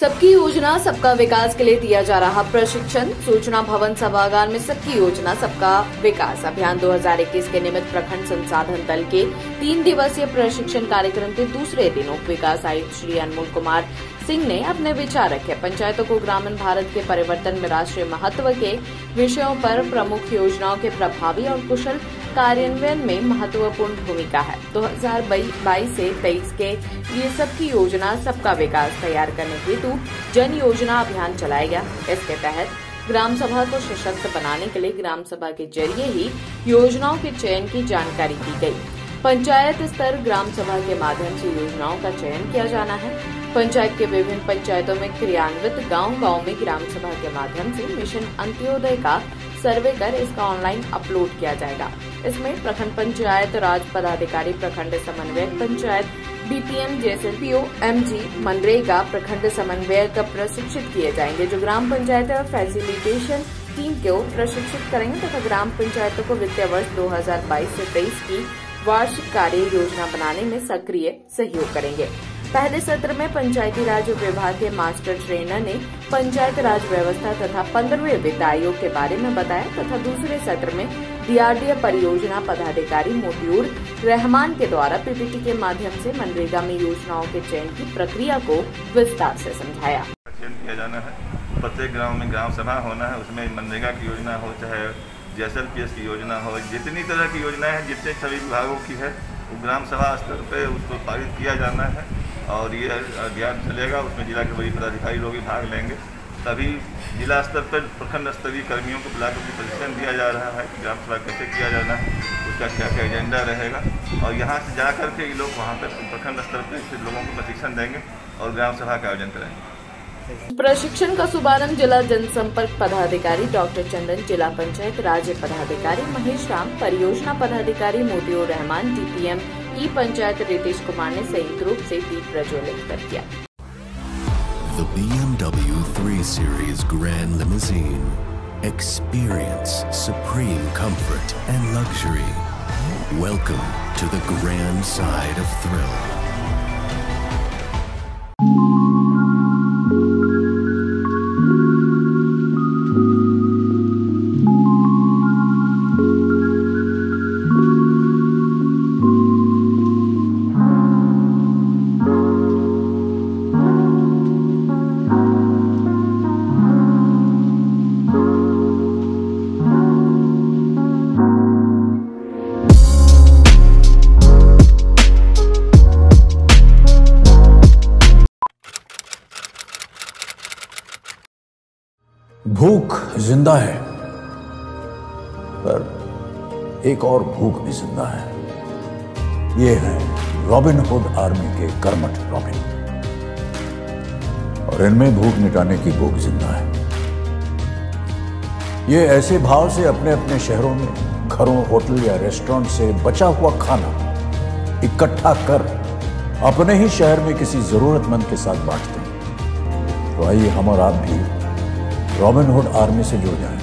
सबकी योजना सबका विकास के लिए दिया जा रहा प्रशिक्षण। सूचना भवन सभागार में सबकी योजना सबका विकास अभियान 2021 के निमित्त प्रखंड संसाधन दल के 3 दिवसीय प्रशिक्षण कार्यक्रम के दूसरे दिन उप विकास आयुक्त श्री अनमोल कुमार सिंह ने अपने विचार रखे। पंचायतों को ग्रामीण भारत के परिवर्तन में राष्ट्रीय महत्व के विषयों पर प्रमुख योजनाओं के प्रभावी और कुशल कार्यान्वयन में महत्वपूर्ण भूमिका है। 2022 से 23 के लिए सबकी योजना सबका विकास तैयार करने हेतु जन योजना अभियान चलाया गया। इसके तहत ग्राम सभा को सशक्त बनाने के लिए ग्राम सभा के जरिए ही योजनाओं के चयन की जानकारी दी गई। पंचायत स्तर ग्राम सभा के माध्यम से योजनाओं का चयन किया जाना है। पंचायत के विभिन्न पंचायतों में क्रियान्वित गांव-गांव में ग्राम सभा के माध्यम से मिशन अंत्योदय का सर्वे कर इसका ऑनलाइन अपलोड किया जाएगा। इसमें प्रखंड पंचायत राज पदाधिकारी, प्रखंड समन्वयक पंचायत, बीपीएम जैसे पीओएमजी, मनरेगा, प्रखंड समन्वयक प्रशिक्षित किए जाएंगे जो ग्राम पंचायत फैसिलिटेशन टीम को प्रशिक्षित करेंगे तथा ग्राम पंचायतों को वित्तीय वर्ष 2022 से 23 की वार्षिक कार्य योजना बनाने में सक्रिय सहयोग करेंगे। पहले सत्र में पंचायती राज विभाग के मास्टर ट्रेनर ने पंचायत राज व्यवस्था तथा 15वें वित्त आयोग के बारे में बताया तथा दूसरे सत्र में डीआरडीए परियोजना पदाधिकारी मोटिय रहमान के द्वारा पीपीटी के माध्यम से मनरेगा में योजनाओं के चयन की प्रक्रिया को विस्तार से समझाया। किया जाना है, प्रत्येक गाँव में ग्राम सभा होना है, उसमें मनरेगा की योजना हो चाहे JSLPS की योजना हो, जितनी तरह की योजनाएं हैं, जितने सभी विभागों की है वो ग्राम सभा स्तर पे उसको पारित किया जाना है और ये अभियान चलेगा। उसमें जिला के वरीय पदाधिकारी लोग भी भाग लेंगे। तभी जिला स्तर पर प्रखंड स्तरीय कर्मियों को बुलाकर प्रशिक्षण दिया जा रहा है कि ग्राम सभा कैसे किया जाना है, उसका क्या क्या एजेंडा रहेगा और यहाँ से जा कर के ये लोग वहाँ पर प्रखंड स्तर पर लोगों को प्रशिक्षण देंगे और ग्राम सभा का आयोजन करेंगे। प्रशिक्षण का शुभारंभ जिला जनसंपर्क पदाधिकारी डॉक्टर चंदन, जिला पंचायत राज्य पदाधिकारी महेश राम, परियोजना पदाधिकारी मोटिय रहमान, DPM ई पंचायत रितेश कुमार ने संयुक्त रूप से दीप प्रज्वलित कर किया। The BMW 3 Series Grand Limousine. Experience supreme comfort and luxury. Welcome to the grand side of thrill. भूख जिंदा है पर एक और भूख भी जिंदा है। ये है रॉबिन हुड आर्मी के कर्मठ रॉबिन और इनमें भूख मिटाने की भूख जिंदा है। ये ऐसे भाव से अपने अपने शहरों में घरों, होटल या रेस्टोरेंट से बचा हुआ खाना इकट्ठा कर अपने ही शहर में किसी जरूरतमंद के साथ बांटते हैं। तो आइए हम और आप भी रॉबिन हुड आर्मी से जुड़ जाए।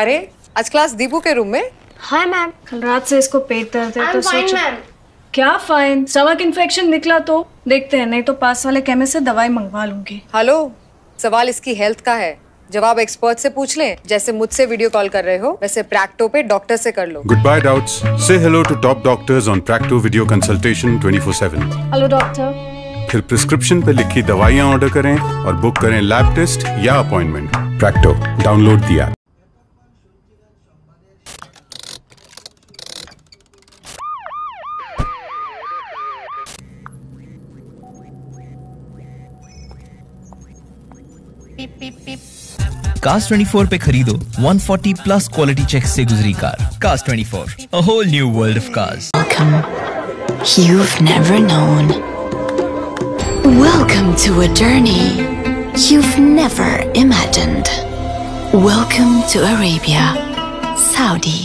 अरे आज क्लास दीपू के रूम में। हाँ मैम, कल रात से इसको पेट दर्द है तो सोचा क्या फाइन, स्टमक इन्फेक्शन निकला तो देखते हैं, नहीं तो पास वाले केमिस्ट से दवाई मंगवा लूंगी। हेलो, सवाल इसकी हेल्थ का है, जवाब एक्सपर्ट से पूछ लें। जैसे मुझसे वीडियो कॉल कर रहे हो वैसे प्रैक्टो पे डॉक्टर से कर लो। गुड बाय डाउट्स, से hello to top doctors on Practo video consultation 24/7। Hello doctor, फिर प्रिस्क्रिप्शन पे लिखी दवाइयाँ ऑर्डर करें और बुक करें लैब टेस्ट या अपॉइंटमेंट। प्रैक्टो, डाउनलोड दिया। कार्स 24 पे खरीदो 140 प्लस क्वालिटी चेक से गुजरी car. Cars 24, a whole new world of cars. You've never known. Welcome to a journey you've never imagined. Welcome to Arabia, Saudi.